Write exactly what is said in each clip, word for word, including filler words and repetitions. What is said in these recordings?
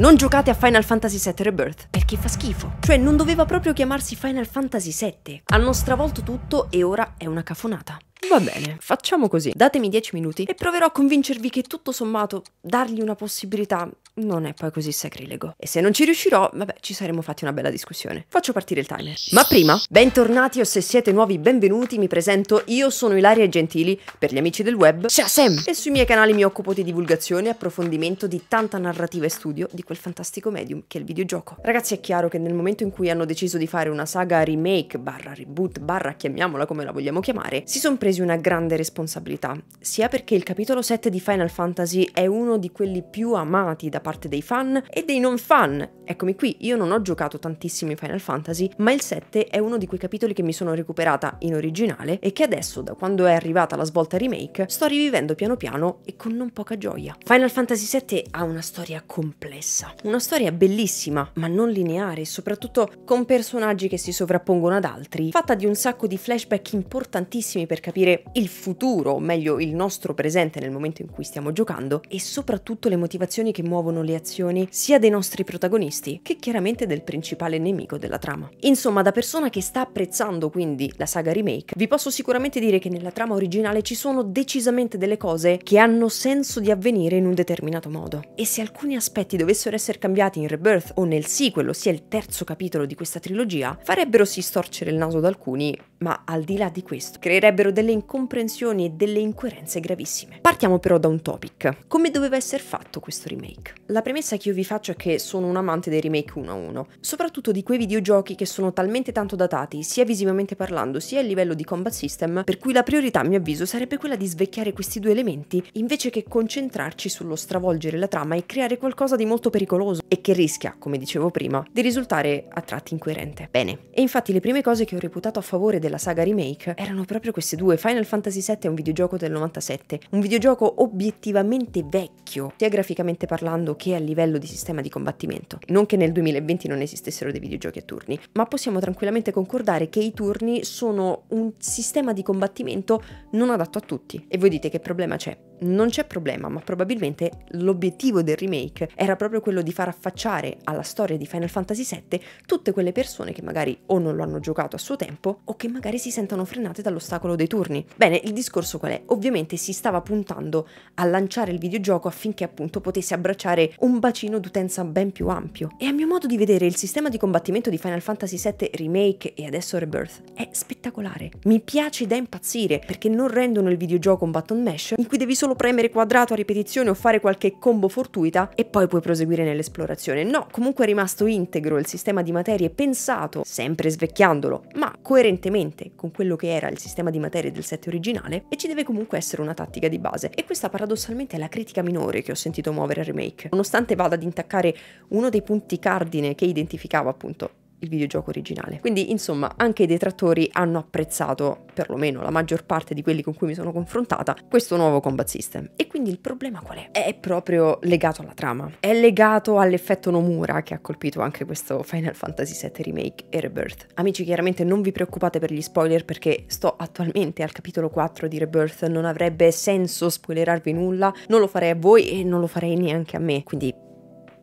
Non giocate a Final Fantasy sette Rebirth, perché fa schifo. Cioè, non doveva proprio chiamarsi Final Fantasy sette. Hanno stravolto tutto e ora è una cafonata. Va bene, facciamo così. Datemi dieci minuti e proverò a convincervi che tutto sommato dargli una possibilità non è poi così sacrilego. E se non ci riuscirò, vabbè, ci saremo fatti una bella discussione. Faccio partire il timer. Ma prima, bentornati o se siete nuovi benvenuti, mi presento, io sono Ilaria Gentili, per gli amici del web, Shazam! E sui miei canali mi occupo di divulgazione e approfondimento di tanta narrativa e studio di quel fantastico medium che è il videogioco. Ragazzi, è chiaro che nel momento in cui hanno deciso di fare una saga remake, barra reboot, barra chiamiamola come la vogliamo chiamare, si sono presi una grande responsabilità, sia perché il capitolo sette di Final Fantasy è uno di quelli più amati da parte dei fan e dei non fan. Eccomi qui, io non ho giocato tantissimi Final Fantasy, ma il sette è uno di quei capitoli che mi sono recuperata in originale e che adesso, da quando è arrivata la svolta remake, sto rivivendo piano piano e con non poca gioia. Final Fantasy sette ha una storia complessa, una storia bellissima, ma non lineare, soprattutto con personaggi che si sovrappongono ad altri, fatta di un sacco di flashback importantissimi per capire il futuro, o meglio il nostro presente nel momento in cui stiamo giocando, e soprattutto le motivazioni che muovono le azioni sia dei nostri protagonisti che chiaramente del principale nemico della trama. Insomma, da persona che sta apprezzando quindi la saga remake, vi posso sicuramente dire che nella trama originale ci sono decisamente delle cose che hanno senso di avvenire in un determinato modo, e se alcuni aspetti dovessero essere cambiati in Rebirth o nel sequel, ossia il terzo capitolo di questa trilogia, farebbero sì storcere il naso ad alcuni, ma al di là di questo creerebbero delle incomprensioni e delle incoerenze gravissime. Partiamo però da un topic. Come doveva essere fatto questo remake? La premessa che io vi faccio è che sono un amante dei remake uno a uno, soprattutto di quei videogiochi che sono talmente tanto datati, sia visivamente parlando, sia a livello di combat system, per cui la priorità, a mio avviso, sarebbe quella di svecchiare questi due elementi invece che concentrarci sullo stravolgere la trama e creare qualcosa di molto pericoloso e che rischia, come dicevo prima, di risultare a tratti incoerente. Bene. E infatti le prime cose che ho reputato a favore della saga remake erano proprio queste due. Final Fantasy sette è un videogioco del novantasette, un videogioco obiettivamente vecchio, sia graficamente parlando che a livello di sistema di combattimento. Non che nel duemilaventi non esistessero dei videogiochi a turni, ma possiamo tranquillamente concordare che i turni sono un sistema di combattimento non adatto a tutti. E voi dite che problema c'è? Non c'è problema, ma probabilmente l'obiettivo del remake era proprio quello di far affacciare alla storia di Final Fantasy sette tutte quelle persone che magari o non lo hanno giocato a suo tempo o che magari si sentono frenate dall'ostacolo dei turni. Bene, il discorso qual è? Ovviamente si stava puntando a lanciare il videogioco affinché appunto potesse abbracciare un bacino d'utenza ben più ampio. E a mio modo di vedere il sistema di combattimento di Final Fantasy sette Remake e adesso Rebirth è spettacolare. Mi piace da impazzire perché non rendono il videogioco un button mash in cui devi solo premere quadrato a ripetizione o fare qualche combo fortuita e poi puoi proseguire nell'esplorazione. No, comunque è rimasto integro il sistema di materie pensato, sempre svecchiandolo, ma coerentemente con quello che era il sistema di materie del set originale, e ci deve comunque essere una tattica di base. E questa paradossalmente è la critica minore che ho sentito muovere al remake, nonostante vada ad intaccare uno dei punti cardine che identificava appunto il videogioco originale. Quindi insomma anche i detrattori hanno apprezzato, perlomeno la maggior parte di quelli con cui mi sono confrontata, questo nuovo combat system. E quindi il problema qual è? È proprio legato alla trama, è legato all'effetto Nomura che ha colpito anche questo Final Fantasy sette Remake e Rebirth. Amici, chiaramente non vi preoccupate per gli spoiler perché sto attualmente al capitolo quattro di Rebirth, non avrebbe senso spoilerarvi nulla, non lo farei a voi e non lo farei neanche a me, quindi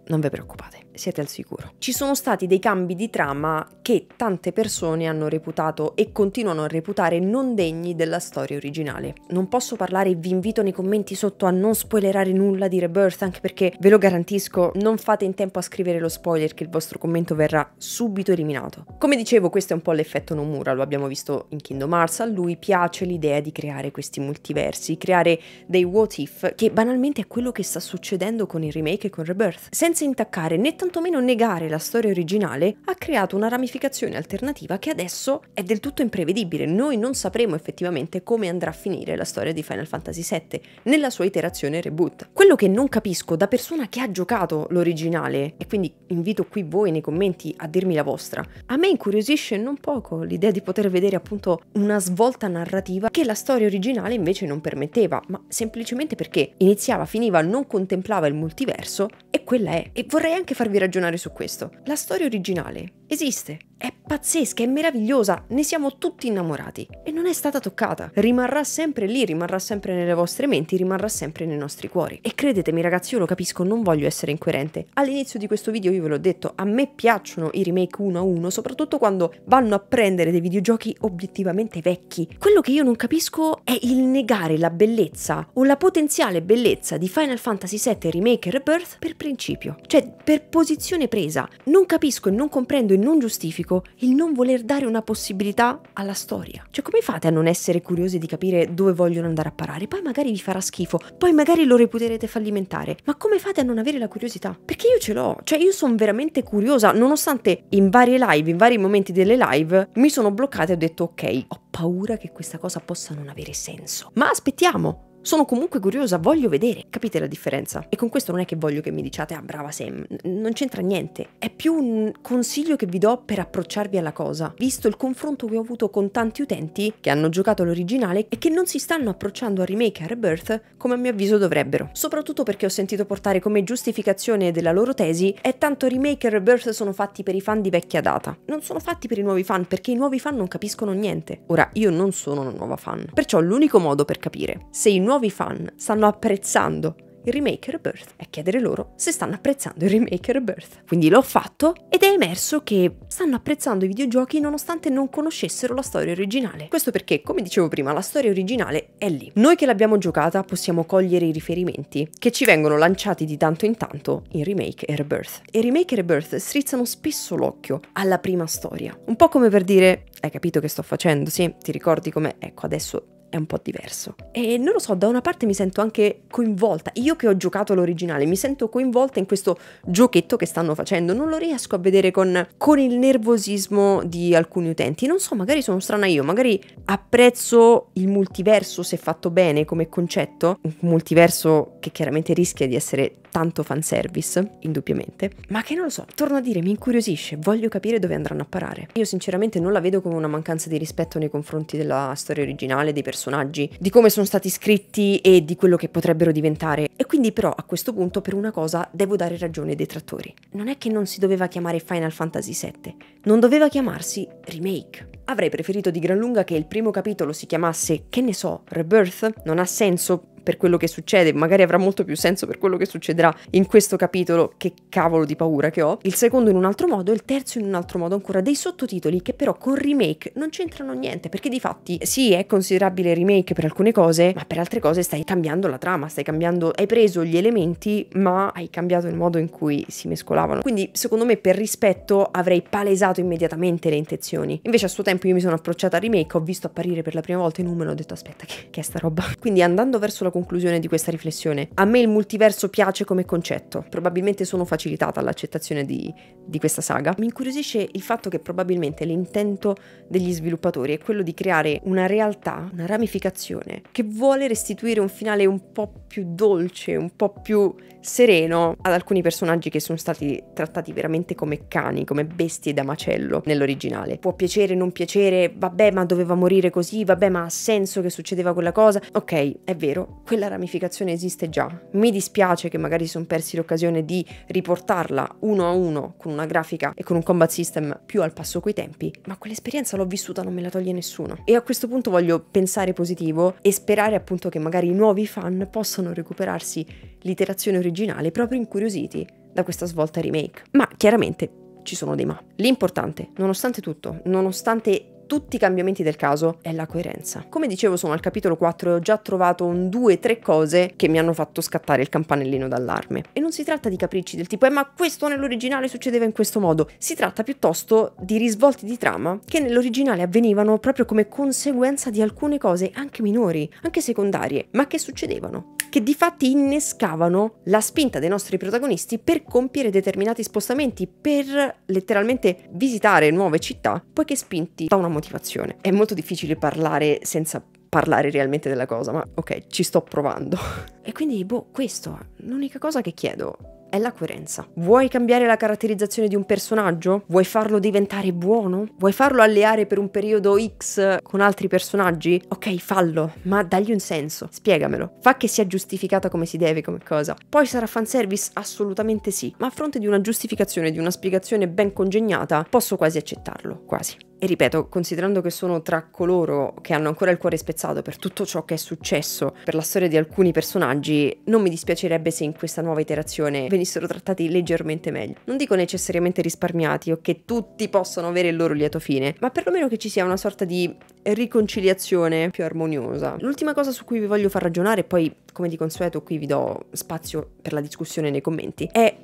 non vi preoccupate, siete al sicuro. Ci sono stati dei cambi di trama che tante persone hanno reputato e continuano a reputare non degni della storia originale. Non posso parlare, vi invito nei commenti sotto a non spoilerare nulla di Rebirth, anche perché ve lo garantisco, non fate in tempo a scrivere lo spoiler che il vostro commento verrà subito eliminato. Come dicevo, questo è un po' l'effetto Nomura, lo abbiamo visto in Kingdom Hearts, a lui piace l'idea di creare questi multiversi, creare dei what if, che banalmente è quello che sta succedendo con il remake e con Rebirth. Senza intaccare né tanto tantomeno negare la storia originale, ha creato una ramificazione alternativa che adesso è del tutto imprevedibile. Noi non sapremo effettivamente come andrà a finire la storia di Final Fantasy sette nella sua iterazione reboot. Quello che non capisco da persona che ha giocato l'originale, e quindi invito qui voi nei commenti a dirmi la vostra, a me incuriosisce non poco l'idea di poter vedere appunto una svolta narrativa che la storia originale invece non permetteva, ma semplicemente perché iniziava, finiva, non contemplava il multiverso, e quella è. E vorrei anche farvi ragionare su questo. La storia originale Esiste, è pazzesca, è meravigliosa, ne siamo tutti innamorati e non è stata toccata. Rimarrà sempre lì, rimarrà sempre nelle vostre menti, rimarrà sempre nei nostri cuori. E credetemi ragazzi, io lo capisco, non voglio essere incoerente. All'inizio di questo video io ve l'ho detto, a me piacciono i remake uno a uno, soprattutto quando vanno a prendere dei videogiochi obiettivamente vecchi. Quello che io non capisco è il negare la bellezza o la potenziale bellezza di Final Fantasy sette Remake e Rebirth per principio, cioè per posizione presa. Non capisco e non comprendo e non giustifico il non voler dare una possibilità alla storia. Cioè, come fate a non essere curiosi di capire dove vogliono andare a parare? Poi magari vi farà schifo, poi magari lo reputerete fallimentare, ma come fate a non avere la curiosità? Perché io ce l'ho, cioè io sono veramente curiosa, nonostante in varie live, in vari momenti delle live mi sono bloccata e ho detto ok, ho paura che questa cosa possa non avere senso, ma aspettiamo. Sono comunque curiosa, voglio vedere. Capite la differenza? E con questo non è che voglio che mi diciate ah brava Sam, non c'entra niente. È più un consiglio che vi do per approcciarvi alla cosa, visto il confronto che ho avuto con tanti utenti che hanno giocato l'originale e che non si stanno approcciando a Remake e a Rebirth come a mio avviso dovrebbero. Soprattutto perché ho sentito portare come giustificazione della loro tesi è tanto Remake e Rebirth sono fatti per i fan di vecchia data. Non sono fatti per i nuovi fan, perché i nuovi fan non capiscono niente. Ora, io non sono una nuova fan, perciò l'unico modo per capire se i nuovi nuovi fan stanno apprezzando il Remake e Rebirth è chiedere loro se stanno apprezzando il Remake e Rebirth. Quindi l'ho fatto ed è emerso che stanno apprezzando i videogiochi nonostante non conoscessero la storia originale. Questo perché, come dicevo prima, la storia originale è lì. Noi che l'abbiamo giocata possiamo cogliere i riferimenti che ci vengono lanciati di tanto in tanto in Remake e Rebirth. E Remake e Rebirth strizzano spesso l'occhio alla prima storia. Un po' come per dire, hai capito che sto facendo? Sì, ti ricordi com'è? Ecco, adesso è un po' diverso. E non lo so, da una parte mi sento anche coinvolta, io che ho giocato l'originale mi sento coinvolta in questo giochetto che stanno facendo, non lo riesco a vedere con, con il nervosismo di alcuni utenti, non so, magari sono strana io, magari apprezzo il multiverso se fatto bene come concetto, un multiverso che chiaramente rischia di essere tanto fanservice, indubbiamente, ma che non lo so, torno a dire, mi incuriosisce, voglio capire dove andranno a parare. Io sinceramente non la vedo come una mancanza di rispetto nei confronti della storia originale, dei personaggi, di come sono stati scritti e di quello che potrebbero diventare. E quindi però a questo punto per una cosa devo dare ragione ai detrattori. Non è che non si doveva chiamare Final Fantasy sette, non doveva chiamarsi Remake. Avrei preferito di gran lunga che il primo capitolo si chiamasse, che ne so, Rebirth, non ha senso per quello che succede, magari avrà molto più senso per quello che succederà in questo capitolo, che cavolo di paura che ho, il secondo in un altro modo, il terzo in un altro modo ancora, dei sottotitoli che però con Remake non c'entrano niente, perché di fatti sì, è considerabile Remake per alcune cose, ma per altre cose stai cambiando la trama, stai cambiando, hai preso gli elementi ma hai cambiato il modo in cui si mescolavano. Quindi secondo me per rispetto avrei palesato immediatamente le intenzioni. Invece a suo tempo io mi sono approcciata a Remake, ho visto apparire per la prima volta i numeri, ho detto aspetta, che, che è sta roba? Quindi andando verso la conclusione di questa riflessione, a me il multiverso piace come concetto, probabilmente sono facilitata all'accettazione di, di questa saga. Mi incuriosisce il fatto che probabilmente l'intento degli sviluppatori è quello di creare una realtà, una ramificazione che vuole restituire un finale un po' più dolce, un po' più sereno ad alcuni personaggi che sono stati trattati veramente come cani, come bestie da macello nell'originale. Può piacere, non piacere, vabbè ma doveva morire così, vabbè ma ha senso che succedeva quella cosa, ok, è vero, quella ramificazione esiste già, mi dispiace che magari sono persi l'occasione di riportarla uno a uno con una grafica e con un combat system più al passo coi tempi, ma quell'esperienza l'ho vissuta, non me la toglie nessuno. E a questo punto voglio pensare positivo e sperare appunto che magari i nuovi fan possano recuperarsi l'iterazione originale proprio incuriositi da questa svolta remake. Ma chiaramente ci sono dei ma. L'importante, nonostante tutto, nonostante tutti i cambiamenti del caso, è la coerenza. Come dicevo, sono al capitolo quattro e ho già trovato un due tre cose che mi hanno fatto scattare il campanellino d'allarme. E non si tratta di capricci del tipo eh ma questo nell'originale succedeva in questo modo, si tratta piuttosto di risvolti di trama che nell'originale avvenivano proprio come conseguenza di alcune cose anche minori, anche secondarie, ma che succedevano, che di fatti innescavano la spinta dei nostri protagonisti per compiere determinati spostamenti, per letteralmente visitare nuove città, poiché spinti da una motivazione. È molto difficile parlare senza parlare realmente della cosa, ma ok, ci sto provando. E quindi, boh, questo, l'unica cosa che chiedo è è la coerenza. Vuoi cambiare la caratterizzazione di un personaggio? Vuoi farlo diventare buono? Vuoi farlo alleare per un periodo X con altri personaggi? Ok, fallo, ma dagli un senso, spiegamelo. Fa che sia giustificata come si deve come cosa. Poi sarà fanservice? Assolutamente sì, ma a fronte di una giustificazione, di una spiegazione ben congegnata, posso quasi accettarlo, quasi. E ripeto, considerando che sono tra coloro che hanno ancora il cuore spezzato per tutto ciò che è successo, per la storia di alcuni personaggi, non mi dispiacerebbe se in questa nuova iterazione venissero trattati leggermente meglio. Non dico necessariamente risparmiati o che tutti possano avere il loro lieto fine, ma perlomeno che ci sia una sorta di riconciliazione più armoniosa. L'ultima cosa su cui vi voglio far ragionare, poi come di consueto qui vi do spazio per la discussione nei commenti, è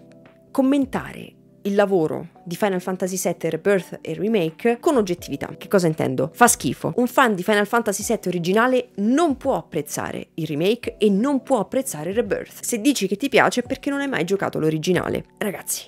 commentare il lavoro di Final Fantasy sette Rebirth e Remake con oggettività. Che cosa intendo? Fa schifo. Un fan di Final Fantasy sette originale non può apprezzare il remake e non può apprezzare il Rebirth. Se dici che ti piace è perché non hai mai giocato l'originale. Ragazzi,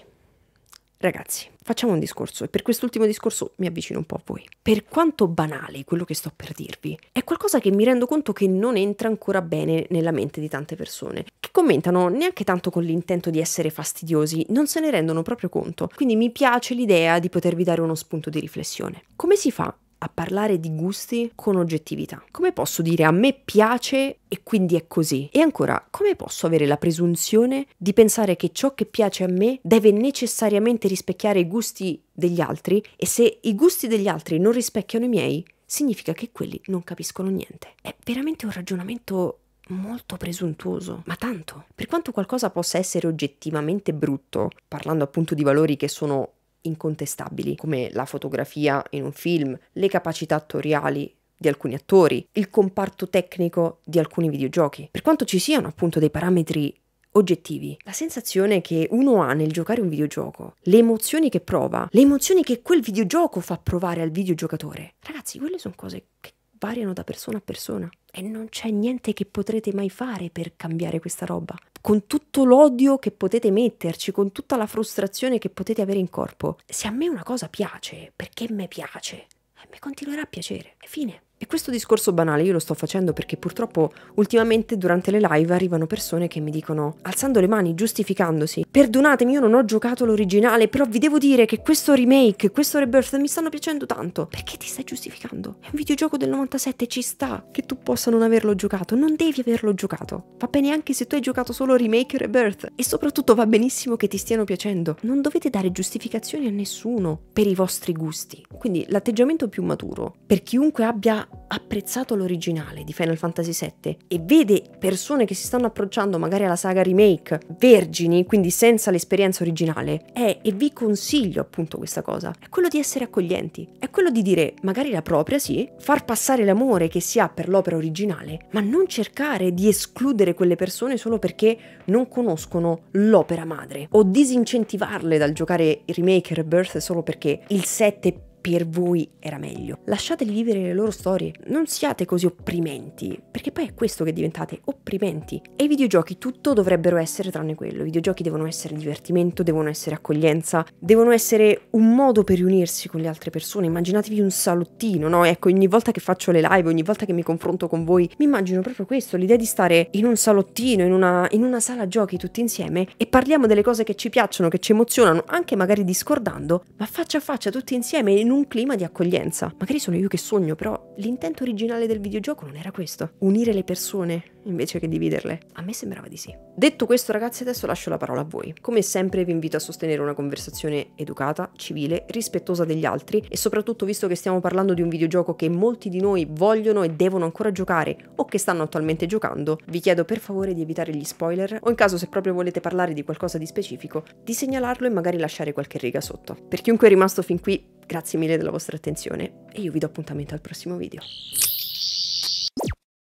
ragazzi, facciamo un discorso, e per quest'ultimo discorso mi avvicino un po' a voi. Per quanto banale quello che sto per dirvi, è qualcosa che mi rendo conto che non entra ancora bene nella mente di tante persone, che commentano neanche tanto con l'intento di essere fastidiosi, non se ne rendono proprio conto, quindi mi piace l'idea di potervi dare uno spunto di riflessione. Come si fa a parlare di gusti con oggettività? Come posso dire a me piace e quindi è così? E ancora, come posso avere la presunzione di pensare che ciò che piace a me deve necessariamente rispecchiare i gusti degli altri? E se i gusti degli altri non rispecchiano i miei, significa che quelli non capiscono niente. È veramente un ragionamento molto presuntuoso, ma tanto. Per quanto qualcosa possa essere oggettivamente brutto, parlando appunto di valori che sono incontestabili, come la fotografia in un film, le capacità attoriali di alcuni attori, il comparto tecnico di alcuni videogiochi. Per quanto ci siano appunto dei parametri oggettivi, la sensazione che uno ha nel giocare un videogioco, le emozioni che prova, le emozioni che quel videogioco fa provare al videogiocatore, ragazzi, quelle sono cose che variano da persona a persona e non c'è niente che potrete mai fare per cambiare questa roba. Con tutto l'odio che potete metterci, con tutta la frustrazione che potete avere in corpo, se a me una cosa piace, perché me piace, mi continuerà a piacere. E fine. E questo discorso banale io lo sto facendo perché purtroppo ultimamente durante le live arrivano persone che mi dicono, alzando le mani, giustificandosi, perdonatemi, io non ho giocato l'originale, però vi devo dire che questo remake, questo Rebirth mi stanno piacendo tanto. Perché ti stai giustificando? È un videogioco del novantasette, ci sta che tu possa non averlo giocato, non devi averlo giocato. Va bene anche se tu hai giocato solo Remake e Rebirth, e soprattutto va benissimo che ti stiano piacendo. Non dovete dare giustificazioni a nessuno per i vostri gusti. Quindi l'atteggiamento più maturo per chiunque abbia apprezzato l'originale di Final Fantasy sette e vede persone che si stanno approcciando magari alla saga remake vergini, quindi senza l'esperienza originale, è, e vi consiglio appunto questa cosa, è quello di essere accoglienti, è quello di dire magari la propria, sì, far passare l'amore che si ha per l'opera originale, ma non cercare di escludere quelle persone solo perché non conoscono l'opera madre, o disincentivarle dal giocare Remake e Rebirth solo perché il sette è per voi era meglio. Lasciateli vivere le loro storie, non siate così opprimenti, perché poi è questo che diventate, opprimenti. E i videogiochi tutto dovrebbero essere tranne quello. I videogiochi devono essere divertimento, devono essere accoglienza, devono essere un modo per riunirsi con le altre persone. Immaginatevi un salottino, no? Ecco, ogni volta che faccio le live, ogni volta che mi confronto con voi, mi immagino proprio questo, l'idea di stare in un salottino, in una, in una sala giochi tutti insieme e parliamo delle cose che ci piacciono, che ci emozionano, anche magari discordando, ma faccia a faccia tutti insieme in un un clima di accoglienza. Magari sono io che sogno, però l'intento originale del videogioco non era questo, unire le persone invece che dividerle. A me sembrava di sì. Detto questo, ragazzi, adesso lascio la parola a voi. Come sempre vi invito a sostenere una conversazione educata, civile, rispettosa degli altri, e soprattutto, visto che stiamo parlando di un videogioco che molti di noi vogliono e devono ancora giocare o che stanno attualmente giocando, vi chiedo per favore di evitare gli spoiler, o in caso se proprio volete parlare di qualcosa di specifico, di segnalarlo e magari lasciare qualche riga sotto. Per chiunque è rimasto fin qui, grazie mille della vostra attenzione e io vi do appuntamento al prossimo video.